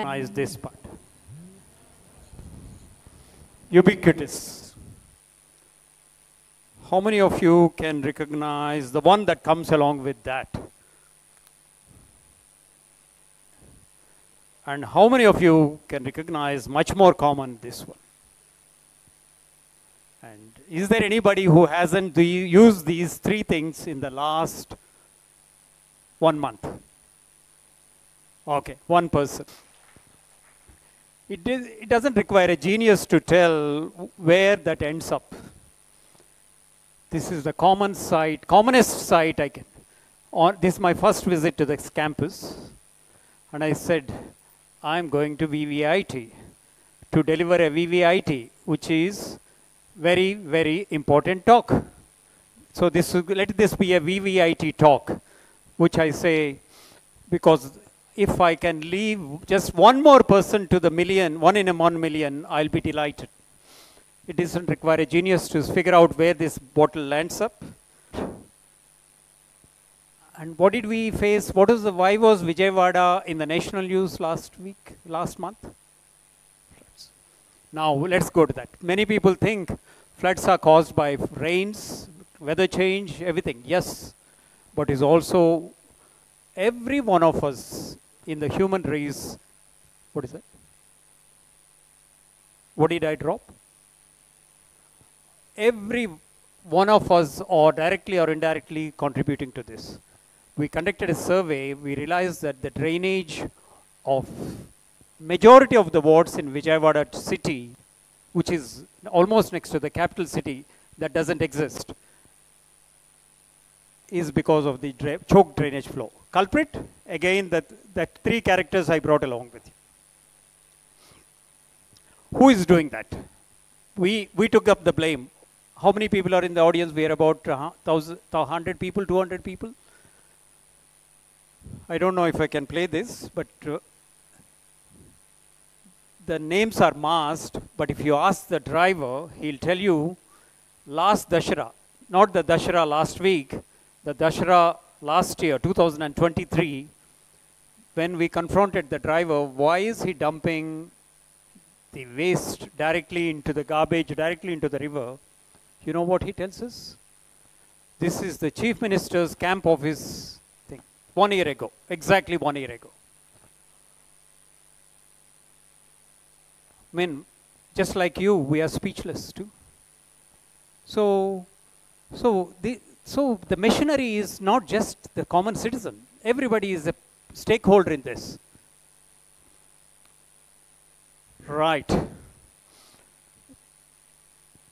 Is this part. Ubiquitous. How many of you can recognize the one that comes along with that? And how many of you can recognize much more common this one? And is there anybody who hasn't used these three things in the last 1 month? Okay, one person. It doesn't require a genius to tell where that ends up. This is the common site, commonest site I can. This is my first visit to this campus. And I said, I'm going to VVIT to deliver a VVIT, which is very, very important talk. So this, let this be a VVIT talk, which I say, because if I can leave just one more person to the million, 1 in 1 million, I'll be delighted. It doesn't require a genius to figure out where this bottle lands up. And what did we face? Why was Vijayawada in the national news last month? Floods. Now let's go to that. Many people think floods are caused by rains, weather change, everything. Yes, but is also every one of us in the human race, what is that? What did I drop? Every one of us are directly or indirectly contributing to this. We conducted a survey, we realized that the drainage of majority of the wards in Vijayawada city, which is almost next to the capital city, that doesn't exist, is because of the choke drainage flow. Culprit, again, that three characters I brought along with you. Who is doing that? We took up the blame. How many people are in the audience? We are about 100 people, 200 people. I don't know if I can play this, but the names are masked, but if you ask the driver, he'll tell you last Dashera, not the Dashera last week, the Dashera last year, 2023, when we confronted the driver, why is he dumping the waste directly into the garbage, directly into the river? You know what he tells us? This is the Chief Minister's camp office thing, 1 year ago, exactly 1 year ago. I mean, just like you, we are speechless too. So the machinery is not just the common citizen. Everybody is a stakeholder in this. Right.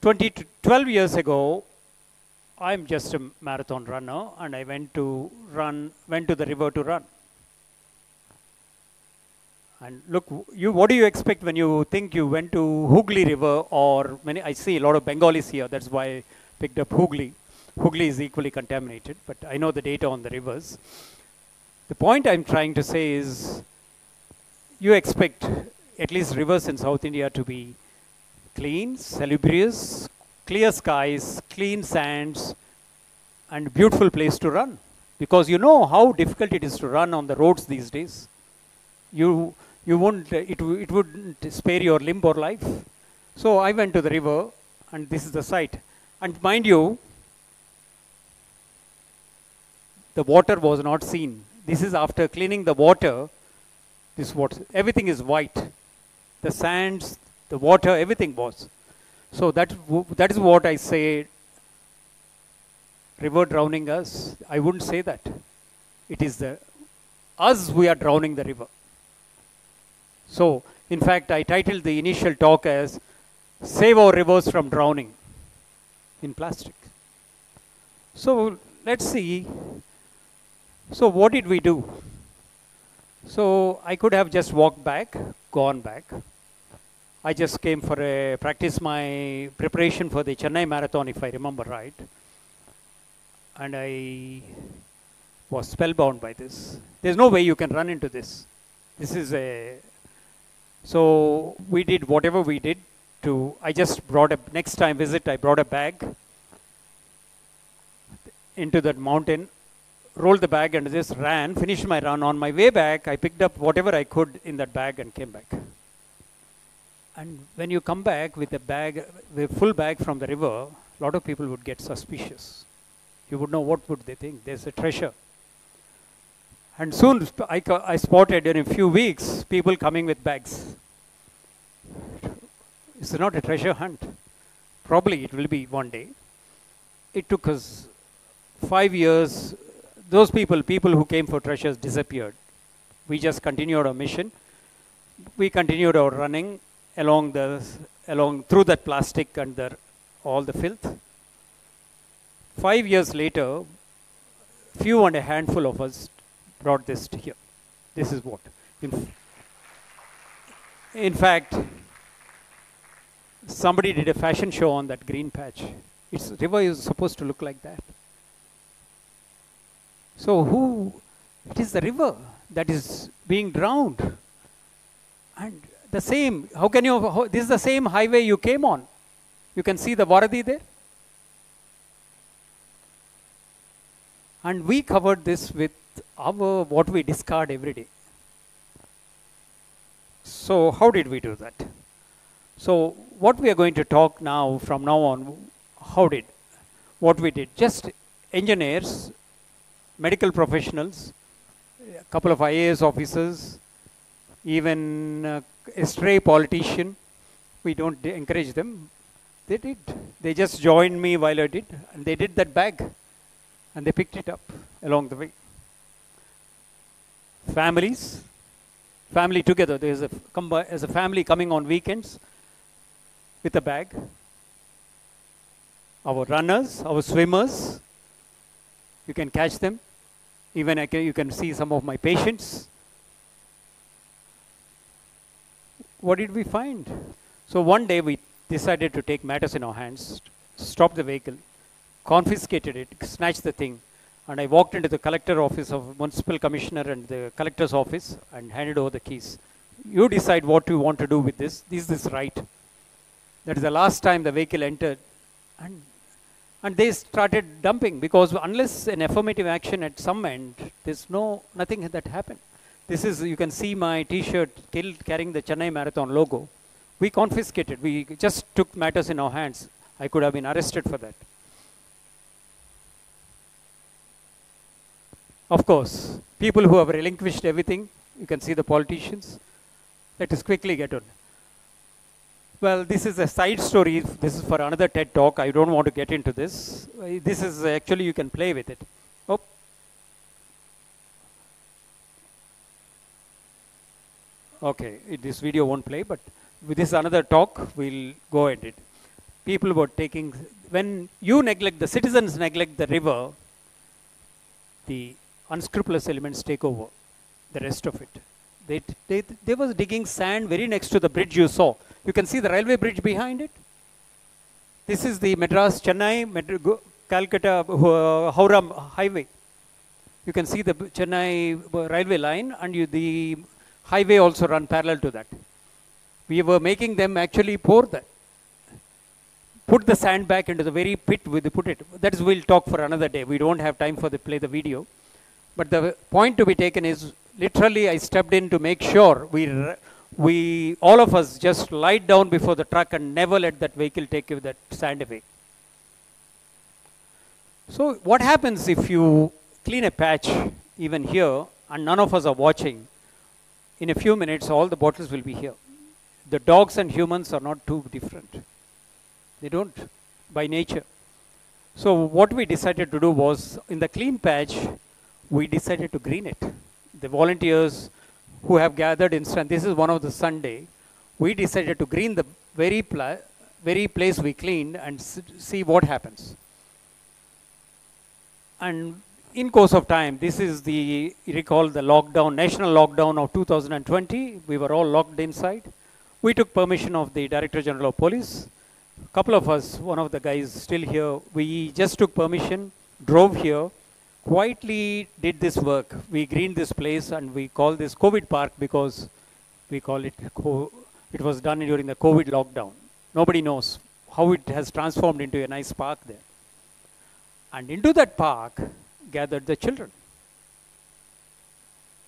12 years ago, I'm just a marathon runner, and I went to the river to run. And look, what do you expect when you think you went to Hooghly River or many? I see a lot of Bengalis here. That's why I picked up Hooghly. Hooghly is equally contaminated, but I know the data on the rivers. The point I'm trying to say is you expect at least rivers in South India to be clean, salubrious, clear skies, clean sands, and beautiful place to run. Because you know how difficult it is to run on the roads these days. You won't, it wouldn't spare your limb or life. So I went to the river, and this is the site. And mind you, the water was not seen. This is after cleaning the water. This water, everything is white. The sands, the water, everything was. So that is what I say, river drowning us. I wouldn't say that. It is us, we are drowning the river. So, in fact, I titled the initial talk as Save Our Rivers from Drowning in Plastic. So, let's see. So what did we do? So I could have just walked back, gone back. I just came for a practice my preparation for the Chennai Marathon, if I remember right. And I was spellbound by this. There's no way you can run into this. This is a... So we did whatever we did to... I just brought a... Next time visit, I brought a bag into that mountain. rolled the bag and just ran, finished my run. On my way back, I picked up whatever I could in that bag and came back. And when you come back with a bag, the full bag from the river, a lot of people would get suspicious. You would know what would they think. There's a treasure. And soon I spotted in a few weeks people coming with bags. It's not a treasure hunt. Probably it will be one day. It took us 5 years. Those people who came for treasures disappeared. We just continued our mission. We continued our running along through that plastic and all the filth. 5 years later, few and a handful of us brought this to here. This is what. In fact, somebody did a fashion show on that green patch. Its river is supposed to look like that. So it is the river that is being drowned. And the same, this is the same highway you came on. You can see the Varadi there. And we covered this with what we discard every day. So how did we do that? So what we are going to talk now, from now on, what we did. Just engineers, medical professionals, a couple of IAS officers, even a stray politician. We don't encourage them. They did. They just joined me while I did. And they did that bag. And they picked it up along the way. Families, family together. There's a family coming on weekends with a bag. Our runners, our swimmers, you can catch them. Even you can see some of my patients. What did we find? So one day we decided to take matters in our hands, stop the vehicle, confiscated it, snatched the thing. And I walked into the collector office of municipal commissioner and the collector's office and handed over the keys. You decide what you want to do with this. Is this right? That is the last time the vehicle entered. And they started dumping, because unless an affirmative action at some end, there's nothing that happened. This is, you can see my t-shirt carrying the Chennai Marathon logo. We confiscated. We just took matters in our hands. I could have been arrested for that. Of course, people who have relinquished everything, you can see the politicians. Let us quickly get on. Well, this is a side story. This is for another TED talk. I don't want to get into this. This is actually, you can play with it. Oh. Okay, this video won't play, but this is another talk. We'll go at it. People were taking, when you neglect, the citizens neglect the river, the unscrupulous elements take over the rest of it. They was digging sand very next to the bridge you saw. You can see the railway bridge behind it. This is the Madras-Chennai, Calcutta, Howrah Highway. You can see the Chennai railway line, and the highway also run parallel to that. We were making them actually pour that. Put the sand back into the very pit where they put it. That is, we'll talk for another day. We don't have time for the play the video. But the point to be taken is, literally, I stepped in to make sure we all of us just lied down before the truck and never let that vehicle take that sand away. So what happens if you clean a patch, even here, and none of us are watching? In a few minutes, all the bottles will be here. The dogs and humans are not too different. They don't, by nature. So what we decided to do was, in the clean patch, we decided to green it. The volunteers who have gathered in, and this is one of the Sunday, we decided to green the very place we cleaned and see what happens. And in course of time, this is the, you recall the lockdown, national lockdown of 2020. We were all locked inside. We took permission of the Director General of Police. Couple of us, one of the guys still here, we just took permission, drove here, quietly did this work. We greened this place, and we call this COVID Park because we call it, it was done during the COVID lockdown. Nobody knows how it has transformed into a nice park there. And into that park gathered the children.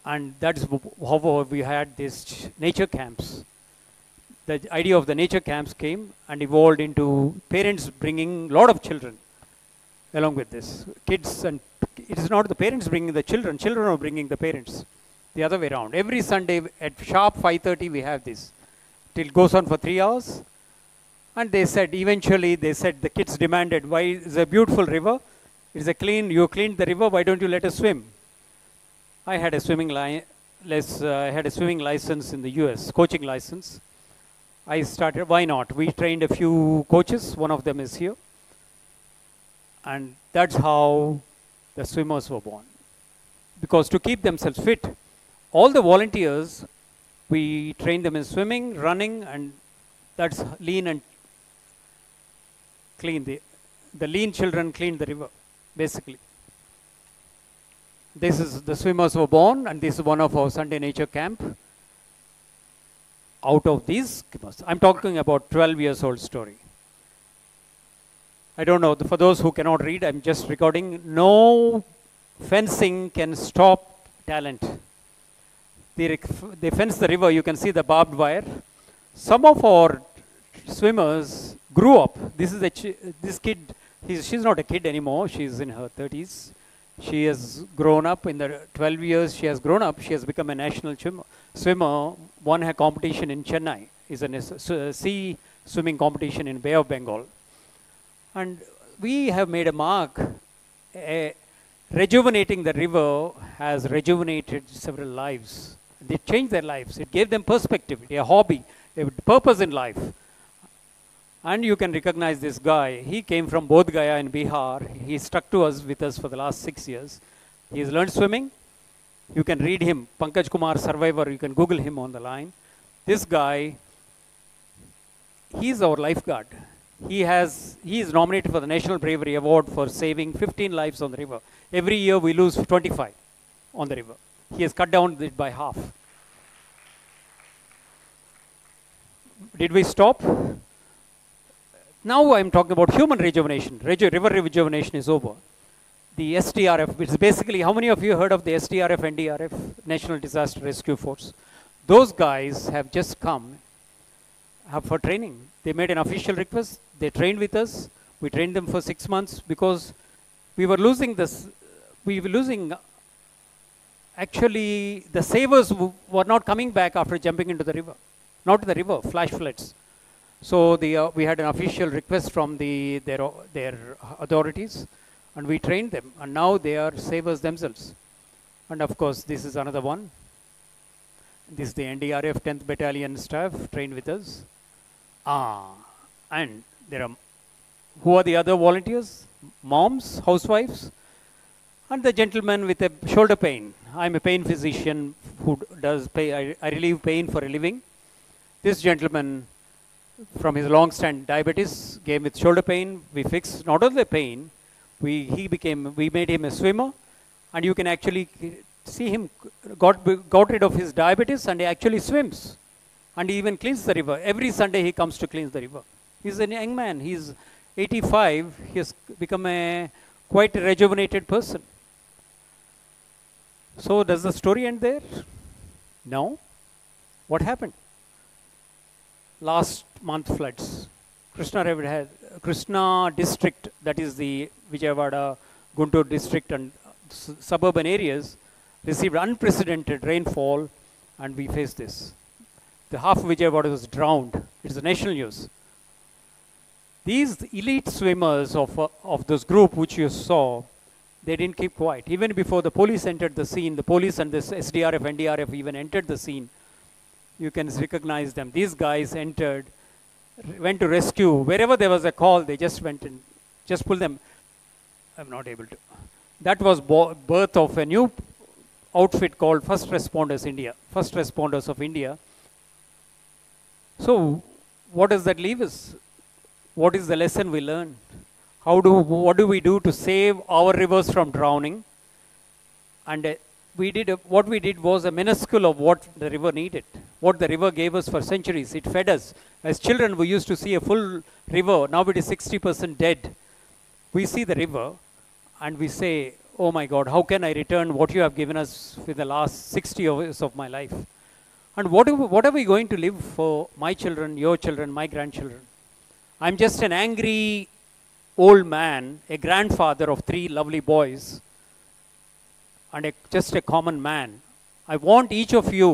And that's how we had these nature camps. The idea of the nature camps came and evolved into parents bringing a lot of children along with this. Kids, and it is not the parents bringing the children. Children are bringing the parents. The other way around. Every Sunday at sharp 5:30 we have this. It goes on for 3 hours. And they said, eventually they said, the kids demanded, why is a beautiful river? It's a clean, you cleaned the river, why don't you let us swim? I had a swimming license in the US, coaching license. I started, why not? We trained a few coaches, one of them is here. And that's how the swimmers were born. Because to keep themselves fit, all the volunteers, we trained them in swimming, running, and that's lean and clean. The lean children clean the river, basically. This is, the swimmers were born, and this is one of our Sunday nature camp. Out of these, I'm talking about 12 years old story. I don't know, for those who cannot read, I'm just recording. No fencing can stop talent. They fence the river, you can see the barbed wire. Some of our swimmers grew up. This is this kid, she's not a kid anymore, she's in her 30s. She has grown up in the 12 years she has grown up, she has become a national swimmer, won her competition in Chennai. It's a sea swimming competition in Bay of Bengal. And we have made a mark. Rejuvenating the river has rejuvenated several lives. They changed their lives. It gave them perspective, a hobby, a purpose in life. And you can recognize this guy. He came from Bodh Gaya in Bihar. He stuck to us with us for the last 6 years. He has learned swimming. You can read him, Pankaj Kumar, survivor. You can Google him on the line. This guy, he's our lifeguard. He is nominated for the National Bravery Award for saving 15 lives on the river. Every year we lose 25 on the river. He has cut down it by half. Did we stop? Now I'm talking about human rejuvenation. River rejuvenation is over. The SDRF, which is basically, how many of you heard of the SDRF, NDRF, National Disaster Rescue Force? Those guys have just come for training. They made an official request. They trained with us. We trained them for 6 months because we were losing this. We were losing, actually, the savers were not coming back after jumping into the river. Not the river, flash floods. So we had an official request from their authorities, and we trained them, and now they are savers themselves. And of course, this is another one. This is the NDRF 10th Battalion staff trained with us. And there are, who are the other volunteers? Moms, housewives, and the gentleman with a shoulder pain. I'm a pain physician who does pain. I relieve pain for a living. This gentleman, from his long-standing diabetes, came with shoulder pain. We fixed not only the pain, we made him a swimmer, and you can actually see him got rid of his diabetes, and he actually swims, and he even cleans the river. Every Sunday he comes to clean the river. He's a young man. He's 85. He has become a quite rejuvenated person. So does the story end there? No. What happened? Last month floods. Krishna district, that is the Vijayawada, Guntur district and suburban areas, received unprecedented rainfall, and we faced this. The half of Vijayawada was drowned. It's the national news. These elite swimmers of this group which you saw, they didn't keep quiet. Even before the police entered the scene, the police and this SDRF, NDRF even entered the scene. You can recognize them. These guys entered, went to rescue. Wherever there was a call, they just went and just pulled them. I'm not able to. That was birth of a new outfit called First Responders India. First Responders of India. So what does that leave us? What is the lesson we learned? What do we do to save our rivers from drowning? And what we did was a minuscule of what the river needed, what the river gave us for centuries. It fed us. As children, we used to see a full river. Now it is 60% dead. We see the river and we say, oh my God, how can I return what you have given us for the last 60 years of my life? And what are we going to live for my children, your children, my grandchildren? I'm just an angry old man, a grandfather of 3 lovely boys, and just a common man. I want each of you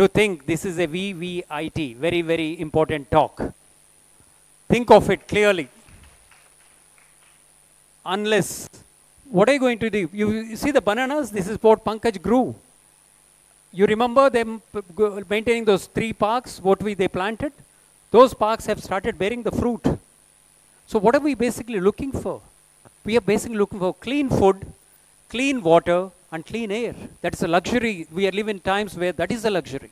to think this is a VVIT, very, very important talk. Think of it clearly. Unless, what are you going to do? You see the bananas? This is what Pankaj grew. You remember them maintaining those 3 parks, what they planted? Those parks have started bearing the fruit. So what are we basically looking for? We are basically looking for clean food, clean water, and clean air. That is a luxury. We are living in times where that is a luxury.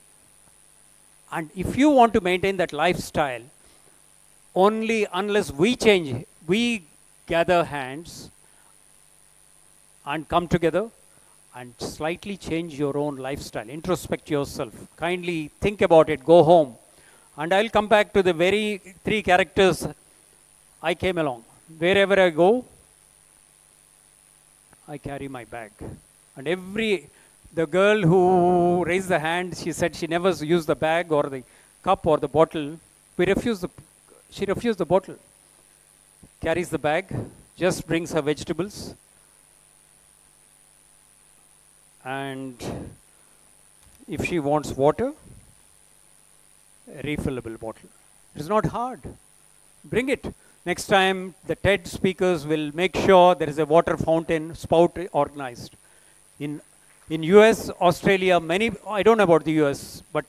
And if you want to maintain that lifestyle, only unless we change, we gather hands and come together and slightly change your own lifestyle. Introspect yourself. Kindly think about it. Go home. And I'll come back to the very 3 characters I came along. Wherever I go, I carry my bag. And the girl who raised the hand, she said she never used the bag or the cup or the bottle. She refused the bottle. Carries the bag, just brings her vegetables. And if she wants water, a refillable bottle. It's not hard. Bring it. Next time, the TED speakers will make sure there is a water fountain spout organized. In US, Australia, I don't know about the US, but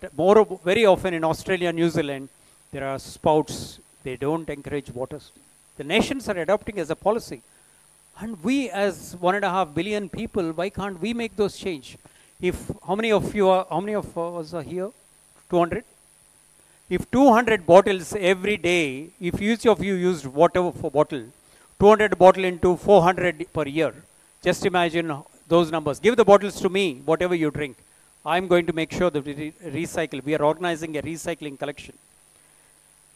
very often in Australia, New Zealand, there are spouts. They don't encourage water. The nations are adopting as a policy. And we as 1.5 billion people, why can't we make those change? How many of us are here? 200? If 200 bottles every day, if each of you used water for bottle, 200 bottle into 400 per year, just imagine those numbers. Give the bottles to me, whatever you drink. I'm going to make sure that we recycle. We are organizing a recycling collection.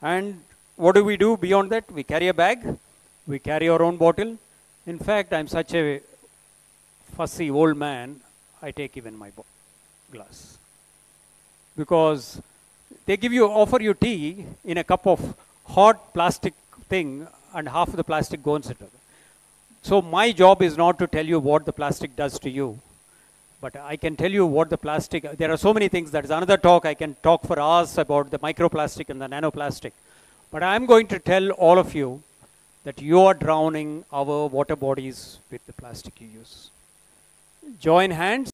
And what do we do beyond that? We carry a bag. We carry our own bottle. In fact, I'm such a fussy old man, I take even my glass. Because they offer you tea in a cup of hot plastic thing, and half of the plastic goes into it. So my job is not to tell you what the plastic does to you, but I can tell you what the plastic, there are so many things, that is another talk, I can talk for hours about the microplastic and the nanoplastic. But I'm going to tell all of you that you are drowning our water bodies with the plastic you use. Join hands.